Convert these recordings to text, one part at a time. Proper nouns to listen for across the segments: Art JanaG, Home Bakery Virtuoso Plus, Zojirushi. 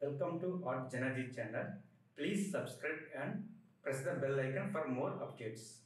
Welcome to Art JanaG channel. Please subscribe and press the bell icon for more updates.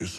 It's